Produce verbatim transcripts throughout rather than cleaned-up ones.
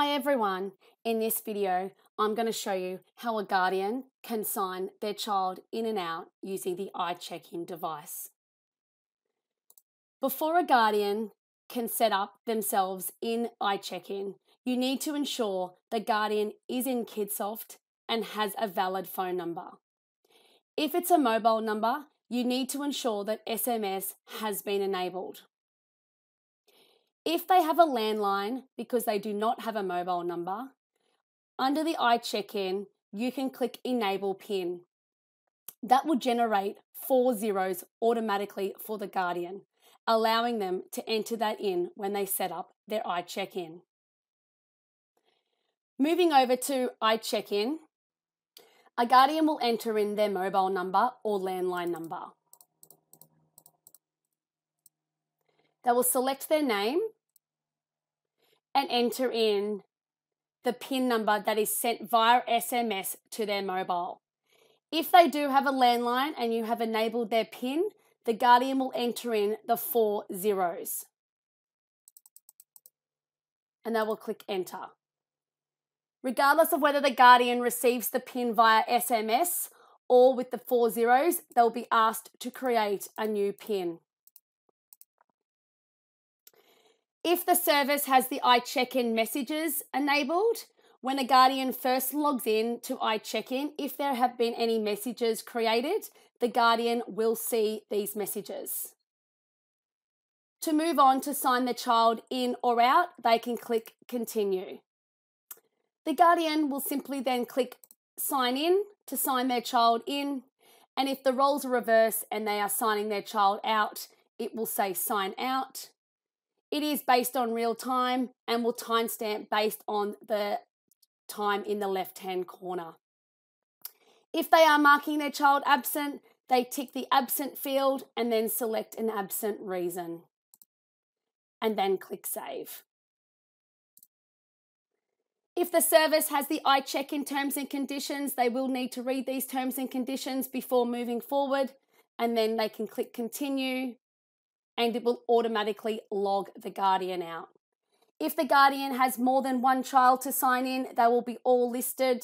Hi everyone, in this video I'm going to show you how a guardian can sign their child in and out using the iCheck-in device. Before a guardian can set up themselves in iCheck-in, you need to ensure the guardian is in Kidsoft and has a valid phone number. If it's a mobile number, you need to ensure that S M S has been enabled. If they have a landline, because they do not have a mobile number, under the iCheck-in, you can click Enable PIN. That will generate four zeros automatically for the guardian, allowing them to enter that in when they set up their iCheck-in. Moving over to iCheck-in, a guardian will enter in their mobile number or landline number. They will select their name and enter in the PIN number that is sent via S M S to their mobile. If they do have a landline and you have enabled their PIN, the guardian will enter in the four zeros and they will click enter. Regardless of whether the guardian receives the PIN via S M S or with the four zeros, they'll be asked to create a new PIN. If the service has the iCheck-in messages enabled, when a guardian first logs in to iCheck-in, if there have been any messages created, the guardian will see these messages. To move on to sign the child in or out, they can click Continue. The guardian will simply then click Sign In to sign their child in, and if the roles are reversed and they are signing their child out, it will say Sign Out. It is based on real time and will timestamp based on the time in the left-hand corner. If they are marking their child absent, they tick the absent field and then select an absent reason and then click Save. If the service has the iCheck-in terms and conditions, they will need to read these terms and conditions before moving forward, and then they can click Continue, and it will automatically log the guardian out. If the guardian has more than one child to sign in, they will be all listed,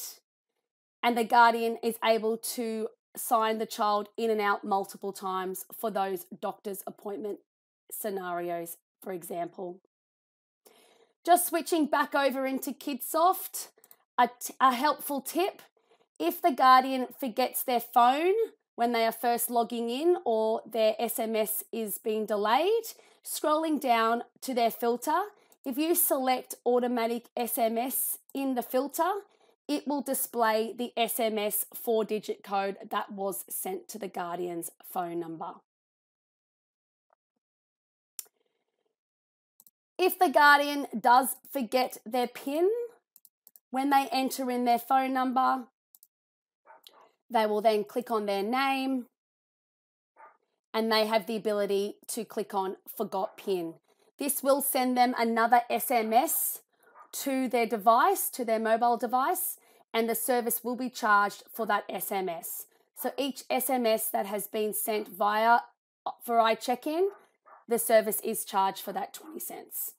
and the guardian is able to sign the child in and out multiple times for those doctor's appointment scenarios, for example. Just switching back over into Kidsoft, a, t a helpful tip, if the guardian forgets their phone when they are first logging in or their S M S is being delayed, scrolling down to their filter, if you select automatic S M S in the filter, it will display the S M S four-digit code that was sent to the guardian's phone number. If the guardian does forget their PIN, when they enter in their phone number, they will then click on their name and they have the ability to click on Forgot PIN. This will send them another S M S to their device, to their mobile device, and the service will be charged for that S M S. So each S M S that has been sent via for iCheck-in, the service is charged for that twenty cents.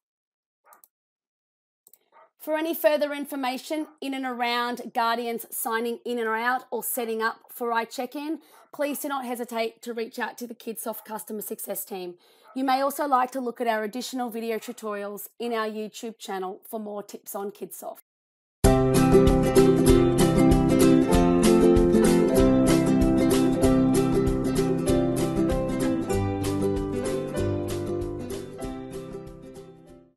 For any further information in and around guardians signing in and out or setting up for iCheck-in, please do not hesitate to reach out to the Kidsoft Customer Success team. You may also like to look at our additional video tutorials in our YouTube channel for more tips on Kidsoft.